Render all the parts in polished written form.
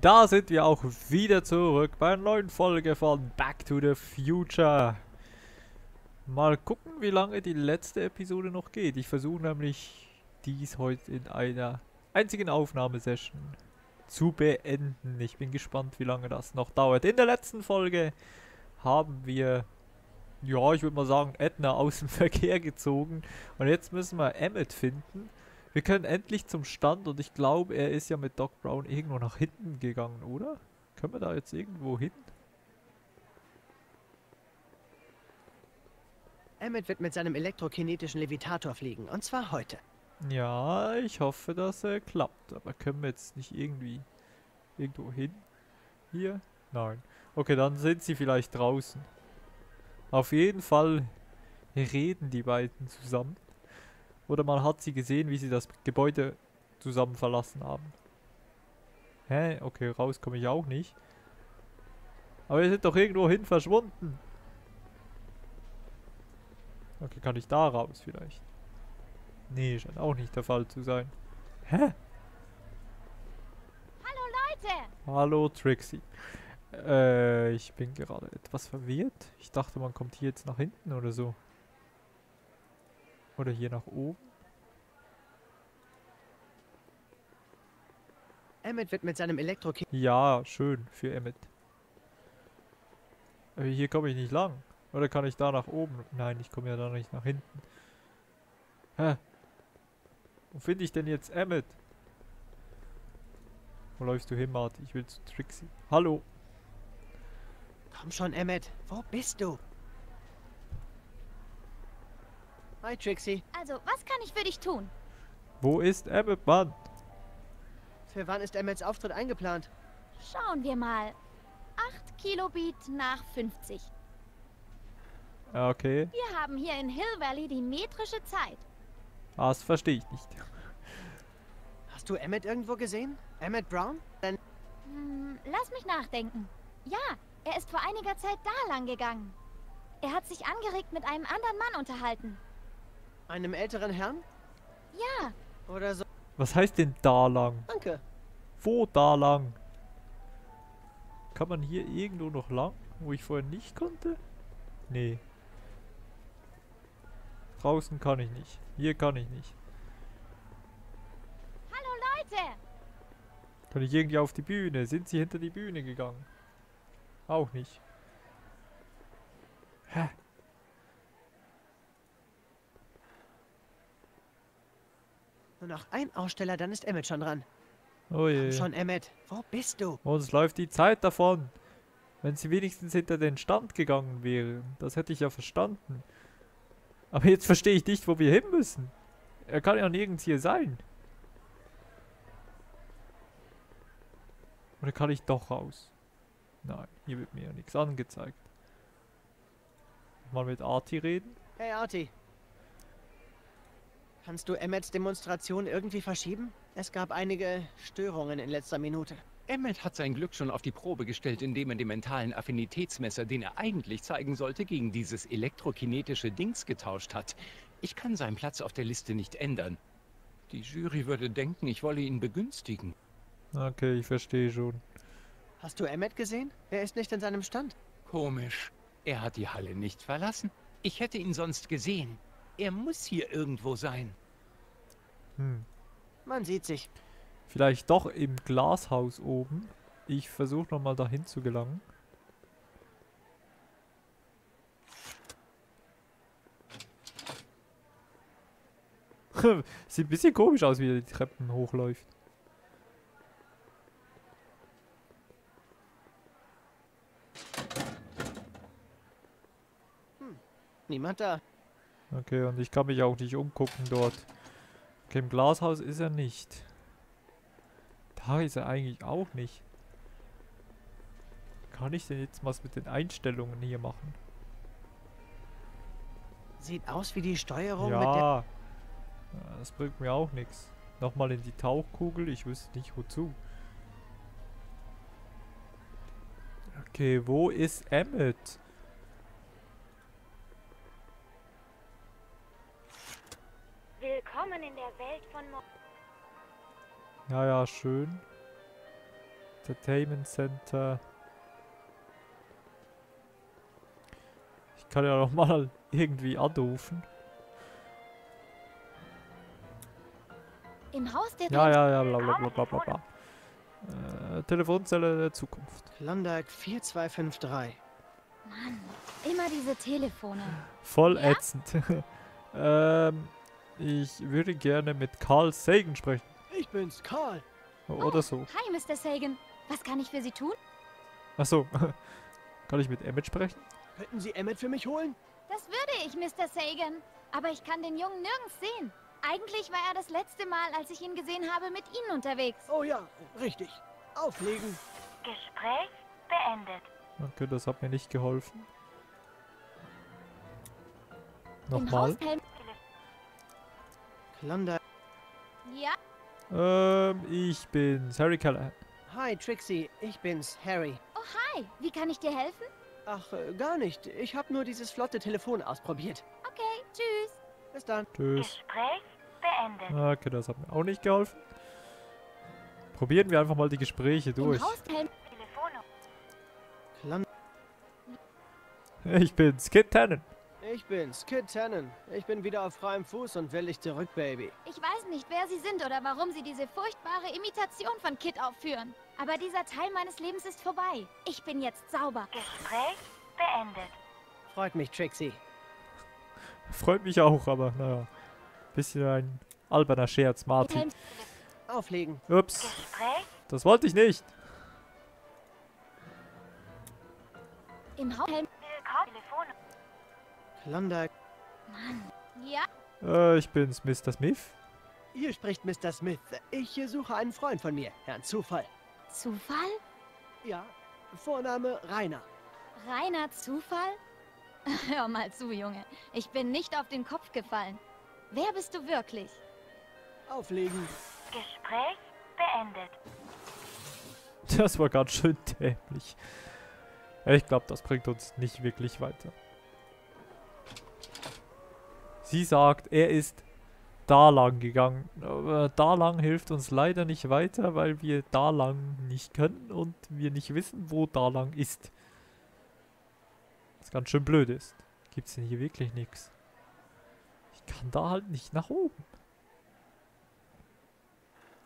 Da sind wir auch wieder zurück bei einer neuen Folge von Back to the Future. Mal gucken, wie lange die letzte Episode noch geht. Ich versuche nämlich dies heute in einer einzigen Aufnahmesession zu beenden. Ich bin gespannt, wie lange das noch dauert. In der letzten Folge haben wir, ja, ich würde mal sagen, Edna aus dem Verkehr gezogen. Und jetzt müssen wir Emmett finden. Wir können endlich zum Stand und ich glaube, er ist ja mit Doc Brown irgendwo nach hinten gegangen, oder? Können wir da jetzt irgendwo hin? Emmett wird mit seinem elektrokinetischen Levitator fliegen, und zwar heute. Ja, ich hoffe, dass er klappt. Aber können wir jetzt nicht irgendwie irgendwo hin? Hier? Nein. Okay, dann sind sie vielleicht draußen. Auf jeden Fall reden die beiden zusammen. Oder man hat sie gesehen, wie sie das Gebäude zusammen verlassen haben. Hä? Okay, raus komme ich auch nicht. Aber wir sind doch irgendwo hin verschwunden. Okay, kann ich da raus vielleicht? Nee, scheint auch nicht der Fall zu sein. Hä? Hallo Leute! Hallo Trixie. Ich bin gerade etwas verwirrt. Ich dachte, man kommt hier jetzt nach hinten oder so. Oder hier nach oben. Emmett wird mit seinem Elektrokick. Ja, schön für Emmett. Aber hier komme ich nicht lang. Oder kann ich da nach oben? Nein, ich komme ja da nicht nach hinten. Hä? Wo finde ich denn jetzt Emmett? Wo läufst du hin, Artie? Ich will zu Trixie. Hallo. Komm schon, Emmett. Wo bist du? Hi, Trixie. Also, was kann ich für dich tun? Wo ist Emmett, Mann? Für wann ist Emmets Auftritt eingeplant? Schauen wir mal. 8 Kilobit nach 50. Okay. Wir haben hier in Hill Valley die metrische Zeit. Das verstehe ich nicht. Hast du Emmett irgendwo gesehen? Emmett Brown? Lass mich nachdenken. Ja, er ist vor einiger Zeit da lang gegangen. Er hat sich angeregt mit einem anderen Mann unterhalten. Einem älteren Herrn? Ja. Oder so. Was heißt denn da lang? Danke. Wo da lang? Kann man hier irgendwo noch lang, wo ich vorher nicht konnte? Nee. Draußen kann ich nicht. Hier kann ich nicht. Hallo Leute! Kann ich irgendwie auf die Bühne? Sind sie hinter die Bühne gegangen? Auch nicht. Hä? Nur noch ein Aussteller, dann ist Emmett schon dran. Oh je. Komm schon, Emmett, wo bist du? Uns läuft die Zeit davon. Wenn sie wenigstens hinter den Stand gegangen wäre, das hätte ich ja verstanden. Aber jetzt verstehe ich nicht, wo wir hin müssen. Er kann ja nirgends hier sein. Oder kann ich doch raus? Nein, hier wird mir ja nichts angezeigt. Mal mit Artie reden? Hey Artie. Kannst du Emmets Demonstration irgendwie verschieben? Es gab einige Störungen in letzter Minute. Emmett hat sein Glück schon auf die Probe gestellt, indem er den mentalen Affinitätsmesser, den er eigentlich zeigen sollte, gegen dieses elektrokinetische Dings getauscht hat. Ich kann seinen Platz auf der Liste nicht ändern. Die Jury würde denken, ich wolle ihn begünstigen. Okay, ich verstehe schon. Hast du Emmett gesehen? Er ist nicht in seinem Stand. Komisch. Er hat die Halle nicht verlassen. Ich hätte ihn sonst gesehen. Er muss hier irgendwo sein. Hm. Man sieht sich. Vielleicht doch im Glashaus oben. Ich versuche nochmal dahin zu gelangen. Sieht ein bisschen komisch aus, wie er die Treppen hochläuft. Niemand da. Okay, und ich kann mich auch nicht umgucken dort. Okay, im Glashaus ist er nicht. Da ist er eigentlich auch nicht. Kann ich denn jetzt was mit den Einstellungen hier machen? Sieht aus wie die Steuerung mit der... Das bringt mir auch nichts. Nochmal in die Tauchkugel, ich wüsste nicht wozu. Okay, wo ist Emmett? Willkommen in der Welt von morgen. Ja, schön. Entertainment Center. Ich kann ja noch mal irgendwie anrufen. Im Haus der ja, bla bla bla. Telefonzelle der Zukunft. Landeck 4253. Mann, immer diese Telefone. Voll ätzend. Ich würde gerne mit Carl Sagan sprechen. Ich bin's, Carl. Oder so. Hi, Mr. Sagan. Was kann ich für Sie tun? Ach so. Kann ich mit Emmett sprechen? Könnten Sie Emmett für mich holen? Das würde ich, Mr. Sagan. Aber ich kann den Jungen nirgends sehen. Eigentlich war er das letzte Mal, als ich ihn gesehen habe, mit Ihnen unterwegs. Oh ja, richtig. Auflegen. Gespräch beendet. Okay, das hat mir nicht geholfen. Nochmal. Klondike. Ja? Ich bin's, Harry Keller. Hi, Trixie. Ich bin's, Harry. Oh, hi. Wie kann ich dir helfen? Ach, gar nicht. Ich habe nur dieses flotte Telefon ausprobiert. Okay, tschüss. Bis dann. Tschüss. Gespräch beendet. Okay, das hat mir auch nicht geholfen. Probieren wir einfach mal die Gespräche durch. Ich bin's, Kid Tannen. Ich bin's, Kid Tannen. Ich bin wieder auf freiem Fuß und will dich zurück, Baby. Ich weiß nicht, wer Sie sind oder warum Sie diese furchtbare Imitation von Kid aufführen. Aber dieser Teil meines Lebens ist vorbei. Ich bin jetzt sauber. Gespräch beendet. Freut mich, Trixie. Freut mich auch, aber naja. Bisschen ein alberner Scherz, Martin. Auflegen. Ups. Gespräch? Das wollte ich nicht. Im Haus. Klondike. Mann. Ja. Ich bin's, Mr. Smith. Hier spricht Mr. Smith. Ich suche einen Freund von mir, Herrn Zufall. Zufall? Ja. Vorname Rainer. Rainer Zufall? Hör mal zu, Junge. Ich bin nicht auf den Kopf gefallen. Wer bist du wirklich? Auflegen. Gespräch beendet. Das war ganz schön dämlich. Ich glaube, das bringt uns nicht wirklich weiter. Sie sagt, er ist da lang gegangen. Aber da lang hilft uns leider nicht weiter, weil wir da lang nicht können und wir nicht wissen, wo da lang ist. Was ganz schön blöd ist. Gibt's denn hier wirklich nichts? Ich kann da halt nicht nach oben.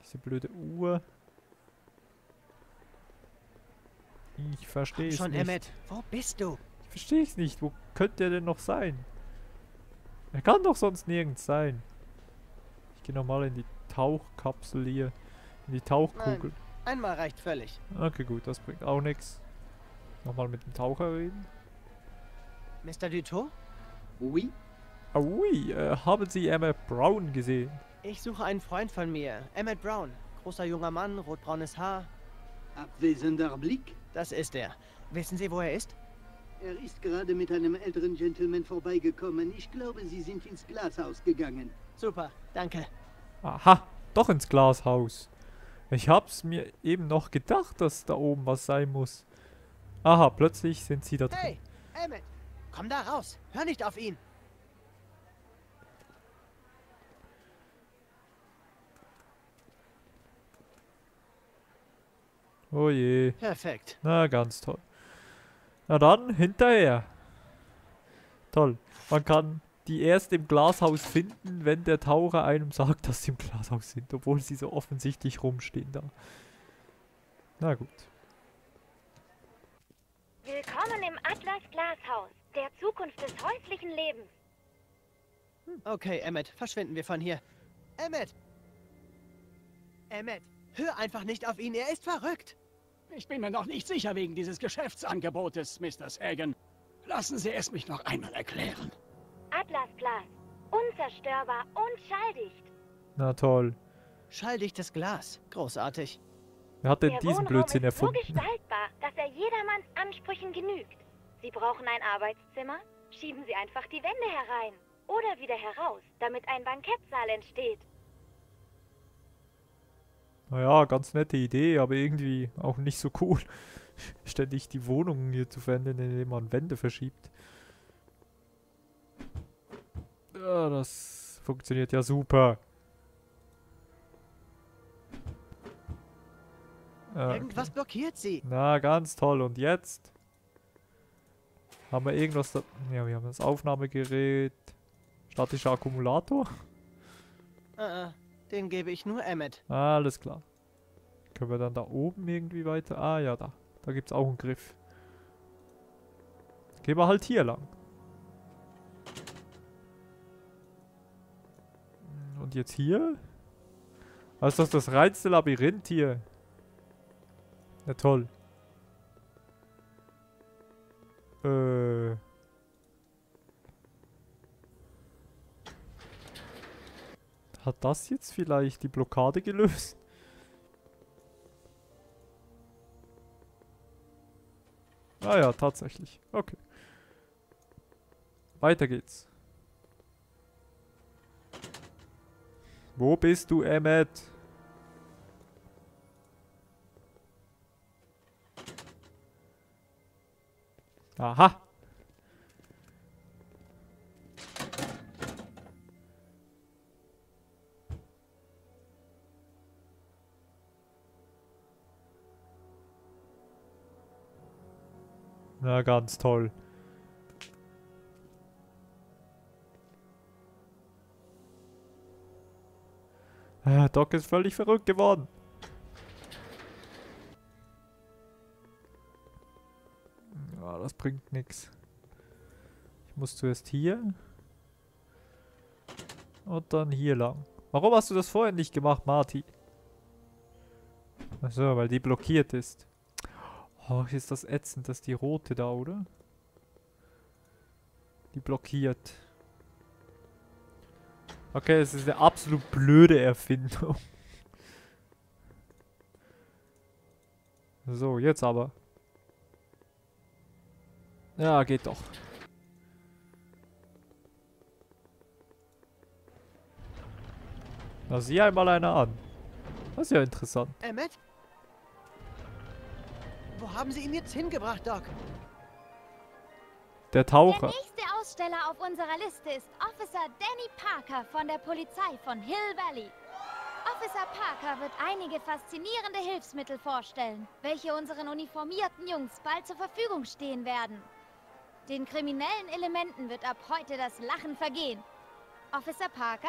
Diese blöde Uhr. Ich verstehe es nicht. Komm schon, Emmett, wo bist du? Ich verstehe es nicht. Wo könnte er denn noch sein? Er kann doch sonst nirgends sein. Ich gehe nochmal in die Tauchkapsel hier. In die Tauchkugel. Nein, einmal reicht völlig. Okay, gut, das bringt auch nichts. Nochmal mit dem Taucher reden. Mr. Dutour? Oui. Ah, oui, haben Sie Emmett Brown gesehen? Ich suche einen Freund von mir, Emmett Brown. Großer junger Mann, rotbraunes Haar. Abwesender Blick? Das ist er. Wissen Sie, wo er ist? Er ist gerade mit einem älteren Gentleman vorbeigekommen. Ich glaube, Sie sind ins Glashaus gegangen. Super, danke. Aha, doch ins Glashaus. Ich hab's mir eben noch gedacht, dass da oben was sein muss. Aha, plötzlich sind Sie da drin. Hey, Emmett, komm da raus. Hör nicht auf ihn. Oh je. Perfekt. Na, ganz toll. Na dann, hinterher. Toll. Man kann die erst im Glashaus finden, wenn der Taucher einem sagt, dass sie im Glashaus sind. Obwohl sie so offensichtlich rumstehen da. Na gut. Willkommen im Atlas Glashaus, der Zukunft des häuslichen Lebens. Okay, Emmett, verschwinden wir von hier. Emmett! Emmett, hör einfach nicht auf ihn, er ist verrückt. Ich bin mir noch nicht sicher wegen dieses Geschäftsangebotes, Mr. Sagan. Lassen Sie es mich noch einmal erklären. Atlasglas. Unzerstörbar und schalldicht. Na toll. Schalldichtes Glas. Großartig. Wer hat denn diesen Blödsinn erfunden? Der Wohnraum ist so gestaltbar, dass er jedermanns Ansprüchen genügt. Sie brauchen ein Arbeitszimmer? Schieben Sie einfach die Wände herein. Oder wieder heraus, damit ein Bankettsaal entsteht. Naja, ganz nette Idee, aber irgendwie auch nicht so cool, ständig die Wohnungen hier zu verändern, indem man Wände verschiebt. Ja, das funktioniert ja super. Irgendwas blockiert sie. Na, ganz toll. Und jetzt? Haben wir irgendwas da... Ja, wir haben das Aufnahmegerät. Statischer Akkumulator? Den gebe ich nur Emmett. Alles klar. Können wir dann da oben irgendwie weiter... Ah ja, da. Da gibt es auch einen Griff. Gehen wir halt hier lang. Und jetzt hier? Das ist doch das reinste Labyrinth hier. Na toll. Hat das jetzt vielleicht die Blockade gelöst? Ah ja, tatsächlich. Okay. Weiter geht's. Wo bist du, Emmett? Aha. Na, ganz toll. Doc ist völlig verrückt geworden. Ja, das bringt nichts. Ich muss zuerst hier. Und dann hier lang. Warum hast du das vorhin nicht gemacht, Marty? Achso, weil die blockiert ist. Oh, ist das ätzend, dass die rote da, oder? Die blockiert. Okay, es ist eine absolut blöde Erfindung. So, jetzt aber. Ja, geht doch. Na, sieh einmal einer an. Das ist ja interessant. Emmett? Wo haben Sie ihn jetzt hingebracht, Doc? Der Taucher. Der nächste Aussteller auf unserer Liste ist Officer Danny Parker von der Polizei von Hill Valley. Officer Parker wird einige faszinierende Hilfsmittel vorstellen, welche unseren uniformierten Jungs bald zur Verfügung stehen werden. Den kriminellen Elementen wird ab heute das Lachen vergehen. Officer Parker?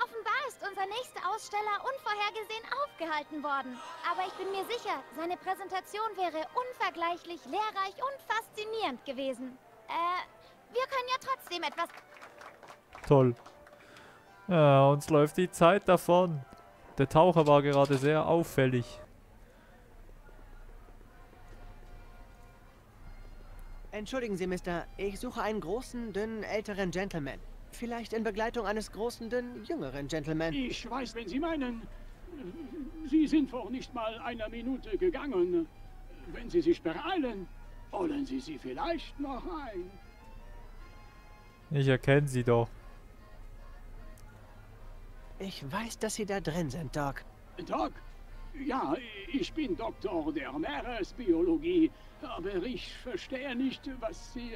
Offenbar ist unser nächster Aussteller unvorhergesehen aufgehalten worden. Aber ich bin mir sicher, seine Präsentation wäre unvergleichlich lehrreich und faszinierend gewesen. Wir können ja trotzdem etwas... Toll. Ja, uns läuft die Zeit davon. Der Taucher war gerade sehr auffällig. Entschuldigen Sie, Mister. Ich suche einen großen, dünnen, älteren Gentleman. Vielleicht in Begleitung eines großen, dünnen, jüngeren Gentleman. Ich weiß, wen Sie meinen. Sie sind vor nicht mal einer Minute gegangen. Wenn Sie sich beeilen, holen Sie sie vielleicht noch ein. Ich erkenne sie doch. Ich weiß, dass Sie da drin sind, Doc. Doc? Ja, ich bin Doktor der Meeresbiologie. Aber ich verstehe nicht, was Sie...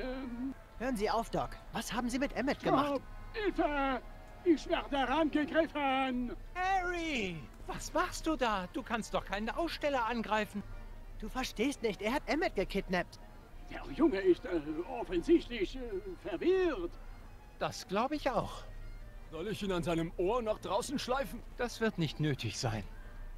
Hören Sie auf, Doc. Was haben Sie mit Emmett gemacht? Hilfe! Ich werde herangegriffen! Harry! Was machst du da? Du kannst doch keinen Aussteller angreifen. Du verstehst nicht. Er hat Emmett gekidnappt. Der Junge ist offensichtlich verwirrt. Das glaube ich auch. Soll ich ihn an seinem Ohr nach draußen schleifen? Das wird nicht nötig sein.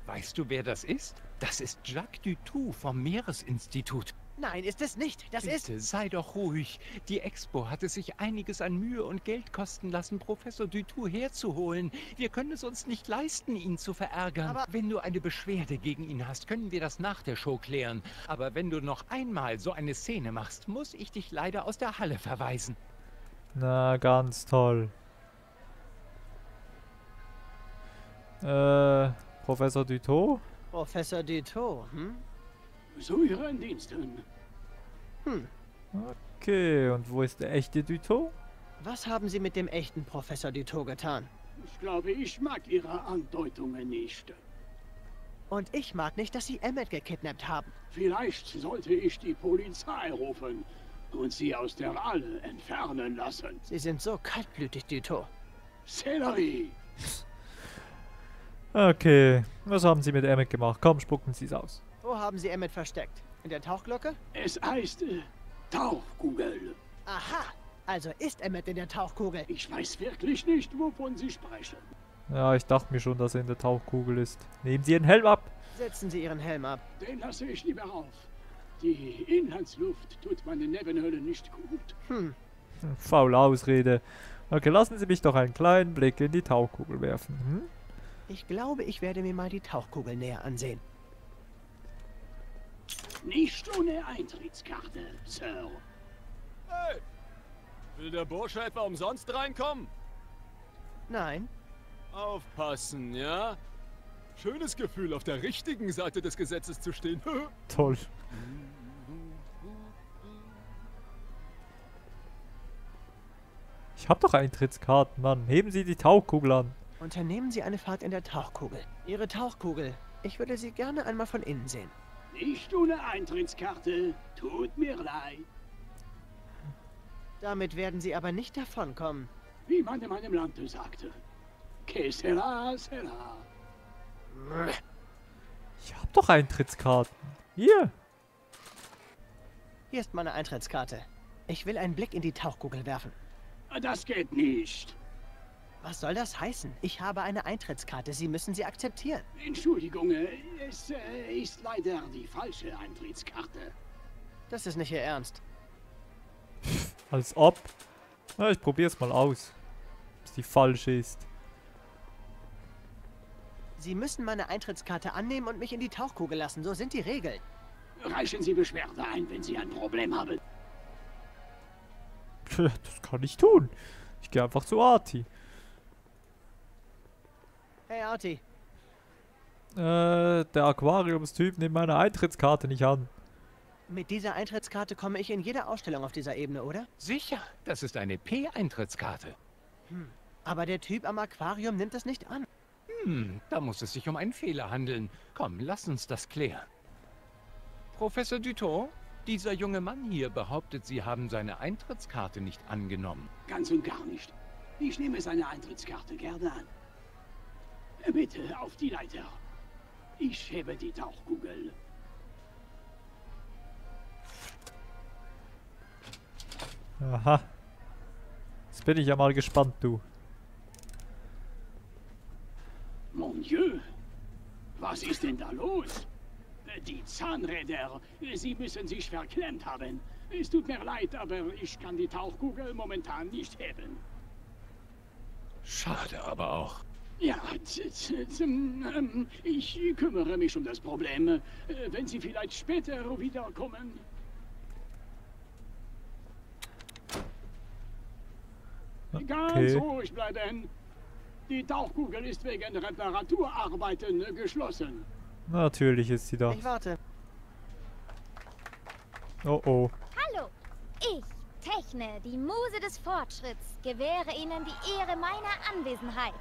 Weißt du, wer das ist? Das ist Jacques Dutour vom Meeresinstitut. Nein, ist es nicht. Das ist... Bitte, sei doch ruhig. Die Expo hatte sich einiges an Mühe und Geld kosten lassen, Professor Dutour herzuholen. Wir können es uns nicht leisten, ihn zu verärgern. Aber wenn du eine Beschwerde gegen ihn hast, können wir das nach der Show klären. Aber wenn du noch einmal so eine Szene machst, muss ich dich leider aus der Halle verweisen. Na, ganz toll. Professor Dutour? Professor Dutour, hm? Zu Ihren Diensten. Hm. Okay, und wo ist der echte Dutour? Was haben Sie mit dem echten Professor Dutour getan? Ich glaube, ich mag Ihre Andeutungen nicht. Und ich mag nicht, dass Sie Emmett gekidnappt haben. Vielleicht sollte ich die Polizei rufen und Sie aus der Halle entfernen lassen. Sie sind so kaltblütig, Dutour. Sellerie! Okay, was haben Sie mit Emmett gemacht? Komm, spucken Sie es aus. Wo haben Sie Emmett versteckt? In der Tauchglocke? Es heißt Tauchkugel. Aha, also ist Emmett in der Tauchkugel. Ich weiß wirklich nicht, wovon Sie sprechen. Ja, ich dachte mir schon, dass er in der Tauchkugel ist. Nehmen Sie Ihren Helm ab. Setzen Sie Ihren Helm ab. Den lasse ich lieber auf. Die Inlandsluft tut meine Nebenhöhle nicht gut. Hm. Faule Ausrede. Okay, lassen Sie mich doch einen kleinen Blick in die Tauchkugel werfen. Hm? Ich glaube, ich werde mir mal die Tauchkugel näher ansehen. Nicht ohne Eintrittskarte, Sir. Hey! Will der Bursche etwa umsonst reinkommen? Nein. Aufpassen, ja? Schönes Gefühl, auf der richtigen Seite des Gesetzes zu stehen. Toll. Ich hab doch Eintrittskarten, Mann. Heben Sie die Tauchkugel an. Unternehmen Sie eine Fahrt in der Tauchkugel. Ihre Tauchkugel. Ich würde sie gerne einmal von innen sehen. Nicht ohne Eintrittskarte. Tut mir leid. Damit werden Sie aber nicht davonkommen. Wie man in meinem Land sagte. Que sera, sera. Ich hab doch Eintrittskarten. Hier. Hier ist meine Eintrittskarte. Ich will einen Blick in die Tauchkugel werfen. Das geht nicht. Was soll das heißen? Ich habe eine Eintrittskarte. Sie müssen sie akzeptieren. Entschuldigung, es ist leider die falsche Eintrittskarte. Das ist nicht Ihr Ernst. Als ob. Na, ich probier's mal aus. Ob es die falsche ist. Sie müssen meine Eintrittskarte annehmen und mich in die Tauchkugel lassen. So sind die Regeln. Reichen Sie Beschwerde ein, wenn Sie ein Problem haben. Das kann ich tun. Ich gehe einfach zu Artie. Hey Artie. Der Aquariumstyp nimmt meine Eintrittskarte nicht an. Mit dieser Eintrittskarte komme ich in jeder Ausstellung auf dieser Ebene, oder? Sicher, das ist eine P-Eintrittskarte. Hm. Aber der Typ am Aquarium nimmt es nicht an. Hm, da muss es sich um einen Fehler handeln. Komm, lass uns das klären. Professor Dutour, dieser junge Mann hier behauptet, Sie haben seine Eintrittskarte nicht angenommen. Ganz und gar nicht. Ich nehme seine Eintrittskarte gerne an. Bitte, auf die Leiter. Ich hebe die Tauchkugel. Aha. Jetzt bin ich ja mal gespannt, du. Mon Dieu, was ist denn da los? Die Zahnräder, sie müssen sich verklemmt haben. Es tut mir leid, aber ich kann die Tauchkugel momentan nicht heben. Schade aber auch. Ja, ich kümmere mich um das Problem. Wenn Sie vielleicht später wiederkommen. Okay. Ganz ruhig bleiben. Die Tauchkugel ist wegen Reparaturarbeiten geschlossen. Natürlich ist sie da. Ich warte. Oh oh. Hallo, ich, Techne, die Muse des Fortschritts, gewähre Ihnen die Ehre meiner Anwesenheit.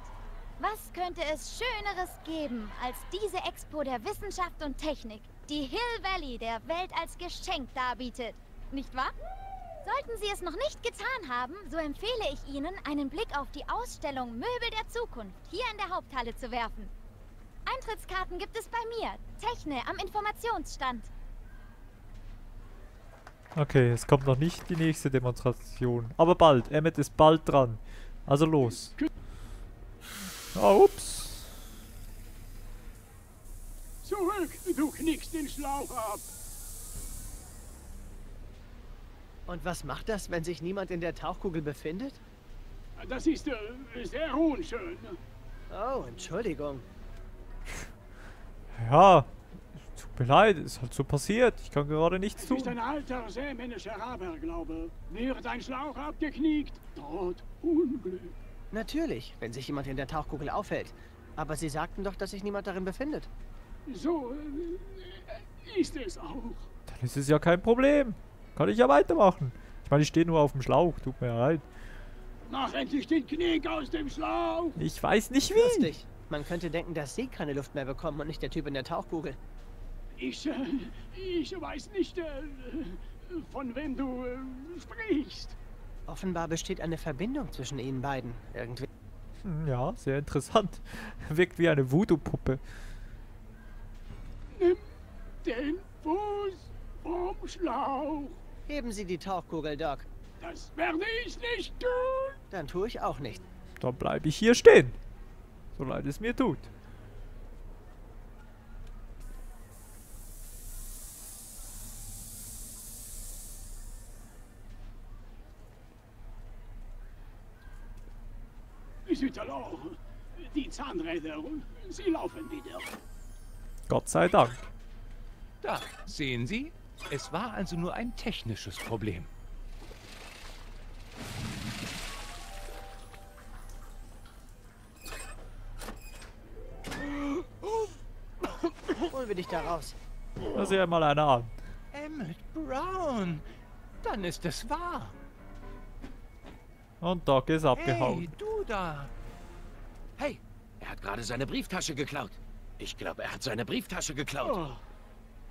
Was könnte es Schöneres geben, als diese Expo der Wissenschaft und Technik, die Hill Valley der Welt als Geschenk darbietet, nicht wahr? Sollten Sie es noch nicht getan haben, so empfehle ich Ihnen, einen Blick auf die Ausstellung Möbel der Zukunft hier in der Haupthalle zu werfen. Eintrittskarten gibt es bei mir, Techne am Informationsstand. Okay, es kommt noch nicht die nächste Demonstration, aber bald. Emmett ist bald dran. Also los. Oh, ups. Zurück, du knickst den Schlauch ab. Und was macht das, wenn sich niemand in der Tauchkugel befindet? Das ist sehr unschön. Oh, Entschuldigung. Ja, tut mir leid, ist halt so passiert. Ich kann gerade nichts tun. Es ist ein alter seemännischer Aberglaube. Wird ein Schlauch abgeknickt, droht Unglück. Natürlich, wenn sich jemand in der Tauchkugel aufhält. Aber Sie sagten doch, dass sich niemand darin befindet. So ist es auch. Dann ist es ja kein Problem. Kann ich ja weitermachen. Ich meine, ich stehe nur auf dem Schlauch. Tut mir leid. Mach endlich den Knick aus dem Schlauch. Ich weiß nicht wie. Lustig. Man könnte denken, dass Sie keine Luft mehr bekommen und nicht der Typ in der Tauchkugel. Ich weiß nicht, von wem du sprichst. Offenbar besteht eine Verbindung zwischen Ihnen beiden. Irgendwie. Ja, sehr interessant. Wirkt wie eine Voodoo-Puppe. Nimm den Fuß vom Schlauch. Heben Sie die Tauchkugel, Doc. Das werde ich nicht tun. Dann tue ich auch nicht. Dann bleibe ich hier stehen. So leid es mir tut. Die Zahnräder, sie laufen wieder. Gott sei Dank. Da, sehen Sie? Es war also nur ein technisches Problem. Holen wir dich da raus. Lass dir mal einer an. Emmett Brown, dann ist es wahr. Und Doc ist abgehauen. Hey, du da. Hey, er hat gerade seine Brieftasche geklaut. Ich glaube, er hat seine Brieftasche geklaut. Oh,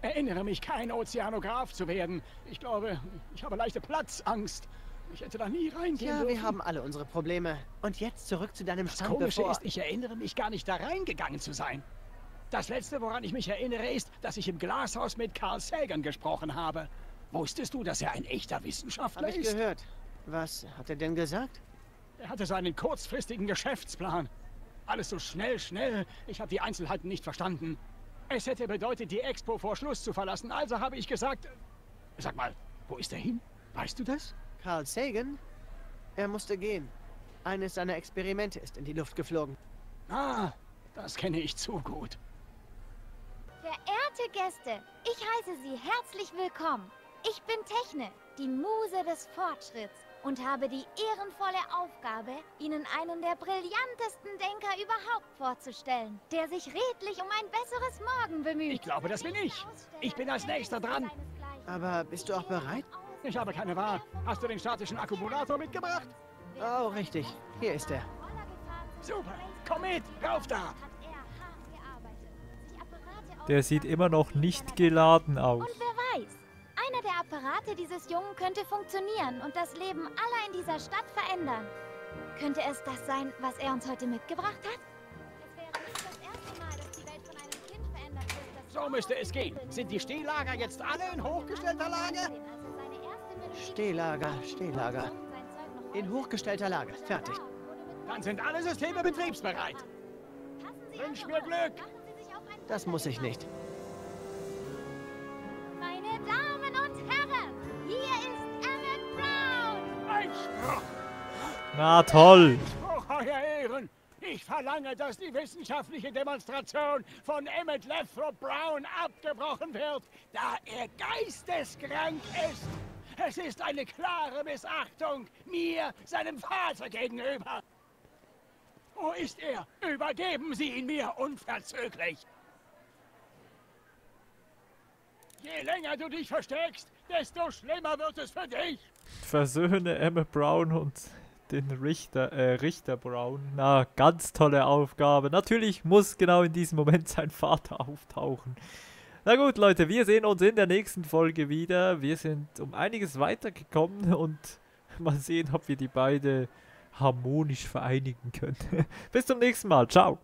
erinnere mich, kein Ozeanograf zu werden. Ich glaube, ich habe leichte Platzangst. Ich hätte da nie reingehen dürfen. Ja, wir haben alle unsere Probleme. Und jetzt zurück zu deinem Stand. Das Komische ist, ich erinnere mich gar nicht, da reingegangen zu sein. Das Letzte, woran ich mich erinnere, ist, dass ich im Glashaus mit Carl Sagan gesprochen habe. Wusstest du, dass er ein echter Wissenschaftler ist? Hab ich gehört. Was hat er denn gesagt? Er hatte seinen kurzfristigen Geschäftsplan. Alles so schnell, schnell. Ich habe die Einzelheiten nicht verstanden. Es hätte bedeutet, die Expo vor Schluss zu verlassen. Also habe ich gesagt... Sag mal, wo ist er hin? Weißt du das? Carl Sagan? Er musste gehen. Eines seiner Experimente ist in die Luft geflogen. Ah, das kenne ich zu gut. Verehrte Gäste, ich heiße Sie herzlich willkommen. Ich bin Techne, die Muse des Fortschritts. Und habe die ehrenvolle Aufgabe, Ihnen einen der brillantesten Denker überhaupt vorzustellen, der sich redlich um ein besseres Morgen bemüht. Ich glaube, das bin ich. Ich bin als Nächster dran. Aber bist du auch bereit? Ich habe keine Wahl. Hast du den statischen Akkumulator mitgebracht? Oh, richtig. Hier ist er. Super. Komm mit. Rauf da. Der sieht immer noch nicht geladen aus. Und wer weiß? Einer der Apparate dieses Jungen könnte funktionieren und das Leben aller in dieser Stadt verändern. Könnte es das sein, was er uns heute mitgebracht hat? Es wäre nicht das erste Mal, dass die Welt von einem Kind verändert wird. So müsste es gehen. Sind die Stehlager jetzt alle in hochgestellter Lage? Stehlager. In hochgestellter Lage. Fertig. Dann sind alle Systeme betriebsbereit. Wünsch mir Glück. Das muss ich nicht. Na toll! Euer Ehren! Ich verlange, dass die wissenschaftliche Demonstration von Emmett Lathrop Brown abgebrochen wird, da er geisteskrank ist. Es ist eine klare Missachtung mir, seinem Vater gegenüber. Wo ist er? Übergeben Sie ihn mir unverzüglich. Je länger du dich versteckst, desto schlimmer wird es für dich. Versöhne Emmett Brown und den Richter Brown. Na, ganz tolle Aufgabe. Natürlich muss genau in diesem Moment sein Vater auftauchen. Na gut, Leute, wir sehen uns in der nächsten Folge wieder. Wir sind um einiges weitergekommen und mal sehen, ob wir die beiden harmonisch vereinigen können. Bis zum nächsten Mal. Ciao.